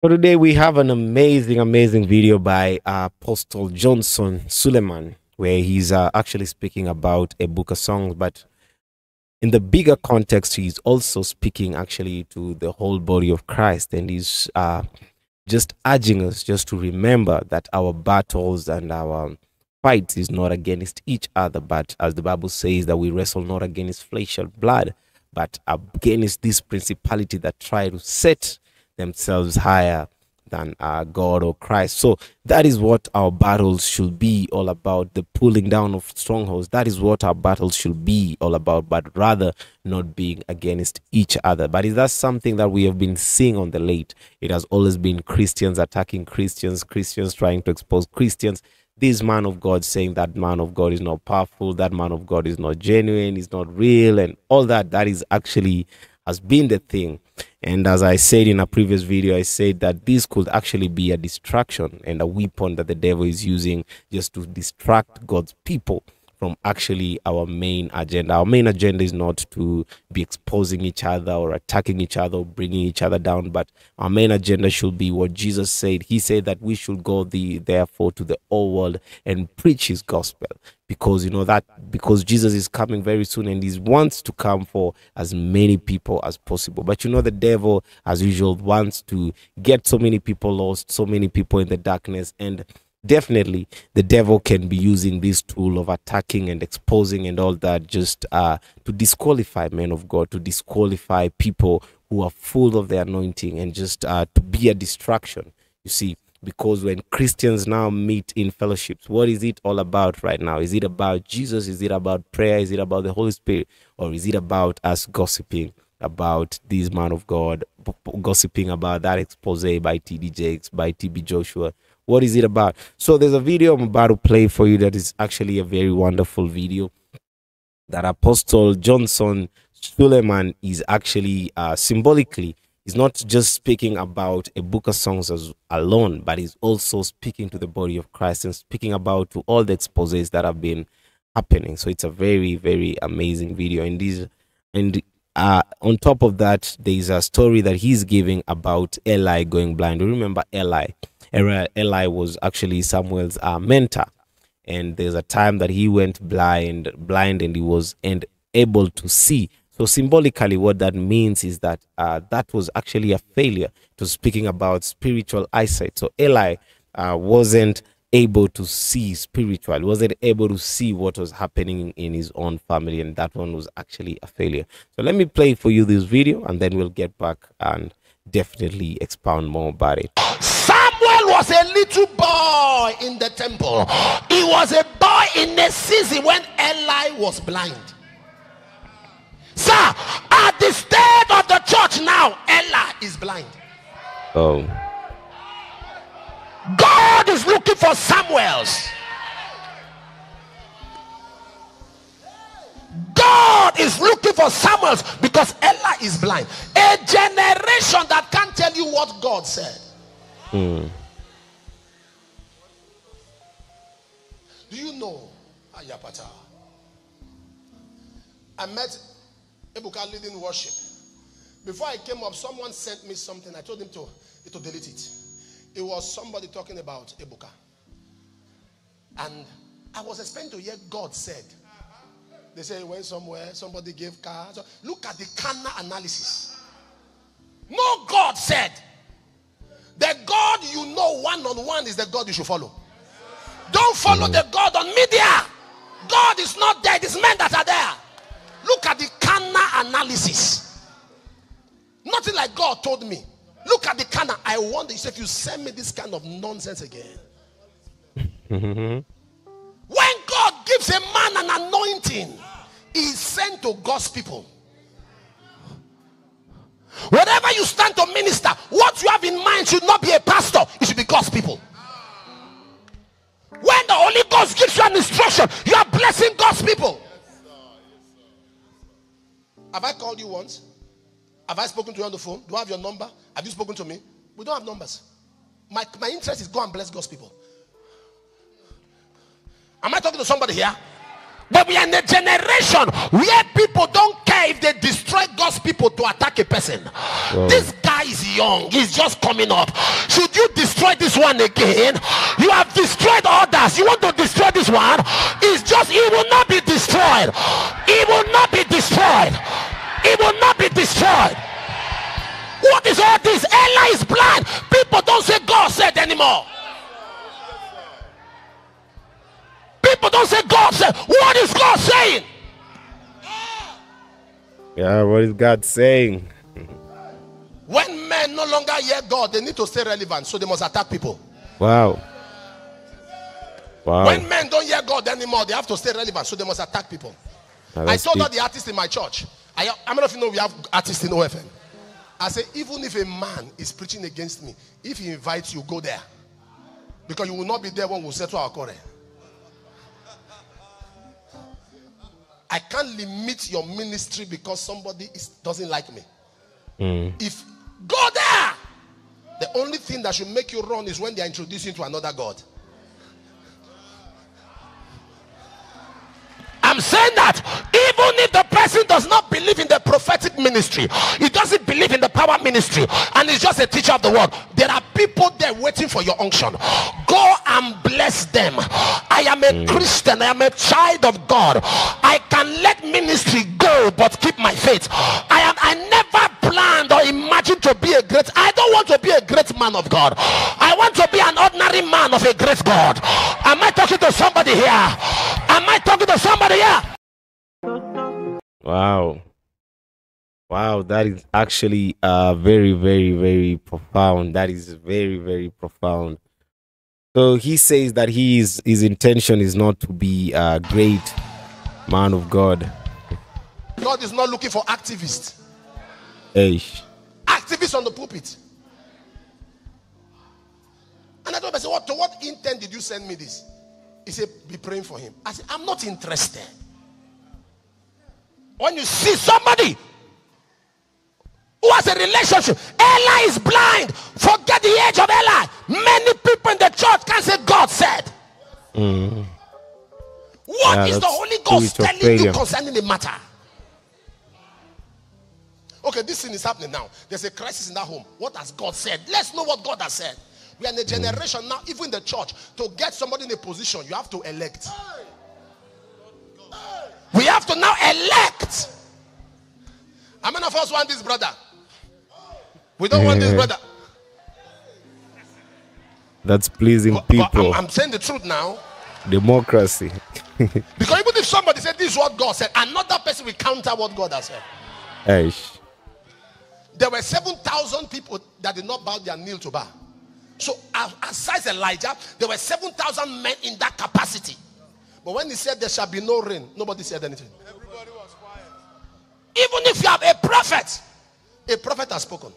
So today we have an amazing, amazing video by Apostle Johnson Suleman, where he's actually speaking about Ebuka songs, but in the bigger context, he's also speaking actually to the whole body of Christ, and he's just urging us just to remember that our battles and our fights is not against each other, but as the Bible says, that we wrestle not against flesh and blood, but against this principality that try to set themselves higher than God or Christ. So that is what our battles should be all about, the pulling down of strongholds. That is what our battles should be all about, but rather not being against each other. But is that something that we have been seeing on the late? It has always been Christians attacking Christians, Christians trying to expose Christians. This man of God saying that man of God is not powerful, that man of God is not genuine, is not real, and all that. That is actually has been the thing. And as I said in a previous video, I said that this could actually be a distraction and a weapon that the devil is using just to distract God's people from actually our main agenda. Our main agenda is not to be exposing each other or attacking each other or bringing each other down, but our main agenda should be what Jesus said. He said that we should go therefore to the whole world and preach his gospel, because you know that because Jesus is coming very soon and he wants to come for as many people as possible. But you know the devil, as usual, wants to get so many people lost, so many people in the darkness, and definitely the devil can be using this tool of attacking and exposing and all that just to disqualify men of God, to disqualify people who are full of the anointing, and just to be a distraction, you see. Because when Christians now meet in fellowships, what is it all about right now? Is it about Jesus? Is it about prayer? Is it about the Holy Spirit? Or is it about us gossiping about this man of God, gossiping about that expose by T.D. Jakes, by T.B. Joshua? What is it about? So there's a video I'm about to play for you that is actually a very wonderful video that Apostle Johnson Suleman is actually symbolically, he's not just speaking about Ebuka songs alone, but he's also speaking to the body of Christ and speaking about to all the exposés that have been happening. So it's a very, very amazing video. And on top of that, there's a story that he's giving about Eli going blind. Remember Eli? Eli was actually Samuel's mentor, and there's a time that he went blind and he was able to see. So symbolically what that means is that that was actually a failure to speaking about spiritual eyesight. So Eli wasn't able to see spiritually, wasn't able to see what was happening in his own family, and that one was actually a failure. So let me play for you this video and then we'll get back and definitely expound more about it. Samuel was a little boy in the temple. He was a boy in a season when Eli was blind. Sir, at the state of the church now, Eli is blind. Oh. God is looking for Samuels. God is looking for Samuels because Eli is blind. A generation that can't tell you what God said. Mm. Do you know Ayapata? I met Ebuka leading worship. Before I came up, someone sent me something. I told him to delete it. It was somebody talking about Ebuka, and I was expecting to hear God said. They say he went somewhere, somebody gave car. So look at the carnal analysis. No, God said. The God you know one-on-one is the God you should follow. Don't follow the God on media. God is not there. It is men that are there. Look at the carnal analysis. Nothing like God told me. Look at the carnal. I wonder if you send me this kind of nonsense again. When God gives a man an anointing, he is sent to God's people. Whenever you stand to minister, what you have in mind should not be a pastor. It should be God's people. When the Holy Ghost gives you an instruction, you are blessing God's people. Yes, sir. Yes, sir. Have I called you once? Have I spoken to you on the phone? Do I have your number? Have you spoken to me? We don't have numbers. My interest is go and bless God's people. Am I talking to somebody here? But we are in a generation where people don't care if they destroy God's people to attack a person. Wow. This guy is young. He's just coming up. Should you destroy this one again? You have destroyed others. You want to destroy this one? It's just, it will not be destroyed. It will not be destroyed. It will not be destroyed. What is all this? Eli is blind. People don't say God said anymore. People don't say God said. What is God saying? Yeah, what is God saying? When men no longer hear God, they need to stay relevant, so they must attack people. Wow. Wow. When men don't hear God anymore, they have to stay relevant, so they must attack people. I told all the artists in my church. How many of you know we have artists in OFN? I say, even if a man is preaching against me, if he invites you, go there. Because you will not be there when we settle our quarrel. I can't limit your ministry because somebody doesn't like me. If go there, the only thing that should make you run is when they are introducing you to another God. I'm saying that even if the person does not believe in the prophetic ministry, he doesn't believe in the power ministry, and he's just a teacher of the word, there are people there waiting for your unction. Go and bless them. I am a Christian. I am a child of God. I can let ministry go but keep my faith. I never planned or imagined to be a great. I don't want to be a great man of God. I want to be an ordinary man of a great God. Am I talking to somebody here? Am I talking to somebody? Yeah. Wow. Wow, that is actually very, very, very profound. That is very, very profound. So he says that his intention is not to be a great man of God. God is not looking for activists. Hey. Activists on the pulpit. And I told him, I said, to what intent did you send me this? He said, be praying for him. I said, I'm not interested. When you see somebody who has a relationship, Eli is blind. Forget the age of Eli. Many people in the church can't say God said. What is the Holy Ghost telling you concerning the matter? Okay, this thing is happening now. There's a crisis in that home. What has God said? Let's know what God has said. We are in a generation now, even in the church, to get somebody in a position, you have to elect. We have to now elect. How many of us want this brother? We don't want this brother. That's pleasing people. I'm saying the truth now. Democracy. Because even if somebody said this is what God said, another person will counter what God has said. Eish. There were 7,000 people that did not bow their knee to Baal. So, aside Elijah, there were 7,000 men in that capacity. But when he said there shall be no rain, nobody said anything. Everybody was quiet. Even if you have a prophet has spoken.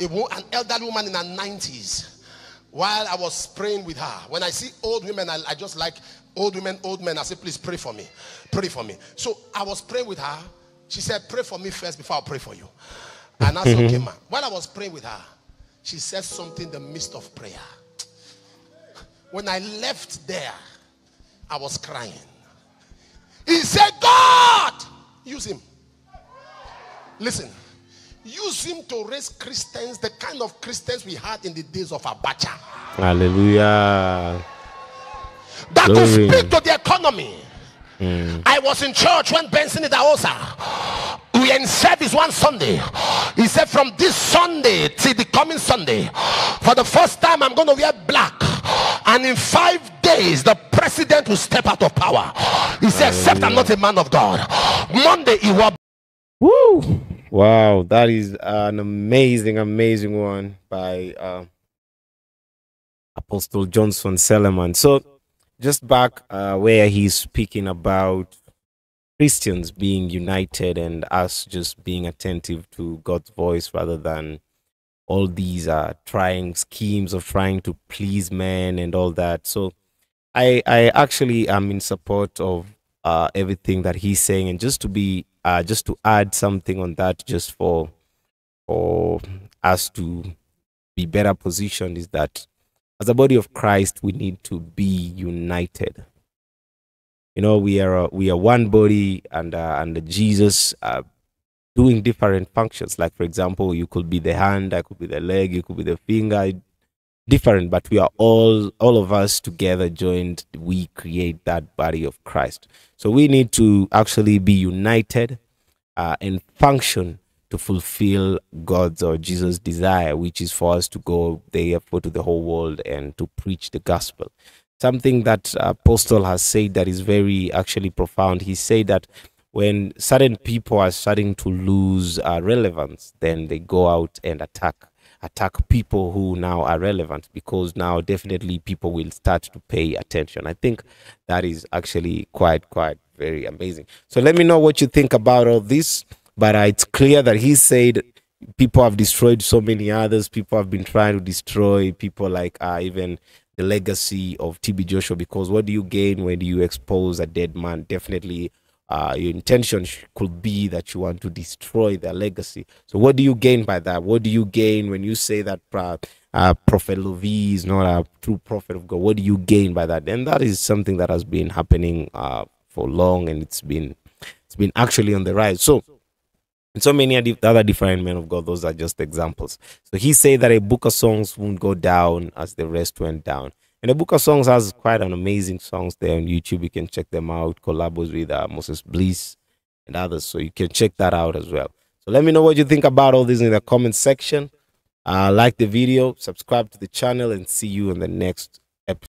An elderly woman in her 90s. While I was praying with her, when I see old women, I just like old women, old men. I say, please pray for me. Pray for me. So, I was praying with her. She said, pray for me first before I pray for you. And I said, okay, ma. While I was praying with her, she said something in the midst of prayer. When I left there, I was crying. He said, God, use him. Listen, use him to raise Christians, the kind of Christians we had in the days of Abacha. Hallelujah. That will speak to the economy. I was in church when Benson Idahosa. We in service one Sunday. He said, from this Sunday till the coming Sunday, for the first time I'm going to wear black. And in 5 days, the president will step out of power. He said, except I'm not a man of God. Monday, he will. Woo! Wow, that is an amazing, amazing one by Apostle Johnson Suleman. So, just back where he's speaking about Christians being united and us just being attentive to God's voice rather than all these trying schemes of trying to please men and all that. So I actually am in support of everything that he's saying, and just to add something on that, just for us to be better positioned, is that as a body of Christ, we need to be united. You know, we are one body, and Jesus doing different functions. Like, for example, you could be the hand, I could be the leg, you could be the finger, different, but we are all of us together joined, we create that body of Christ. So we need to actually be united and function to fulfill God's or Jesus' desire, which is for us to go therefore to the whole world and to preach the gospel. Something that Apostle has said that is very actually profound. He said that when certain people are starting to lose relevance, then they go out and attack people who now are relevant, because now definitely people will start to pay attention. I think that is actually quite very amazing. So let me know what you think about all this, but it's clear that he said people have destroyed so many others. People have been trying to destroy people like even the legacy of T.B. Joshua, because what do you gain when you expose a dead man? Definitely your intention could be that you want to destroy their legacy. So what do you gain by that? What do you gain when you say that Prophet Lovy is not a true prophet of God? What do you gain by that? And that is something that has been happening for long, and it's been actually on the rise. So many other different men of God, those are just examples. So he said that Ebuka songs won't go down as the rest went down. And Ebuka songs has quite an amazing songs there on YouTube. You can check them out. Collabs with Moses Bliss and others. So you can check that out as well. So let me know what you think about all this in the comment section. Like the video, subscribe to the channel, and see you in the next episode.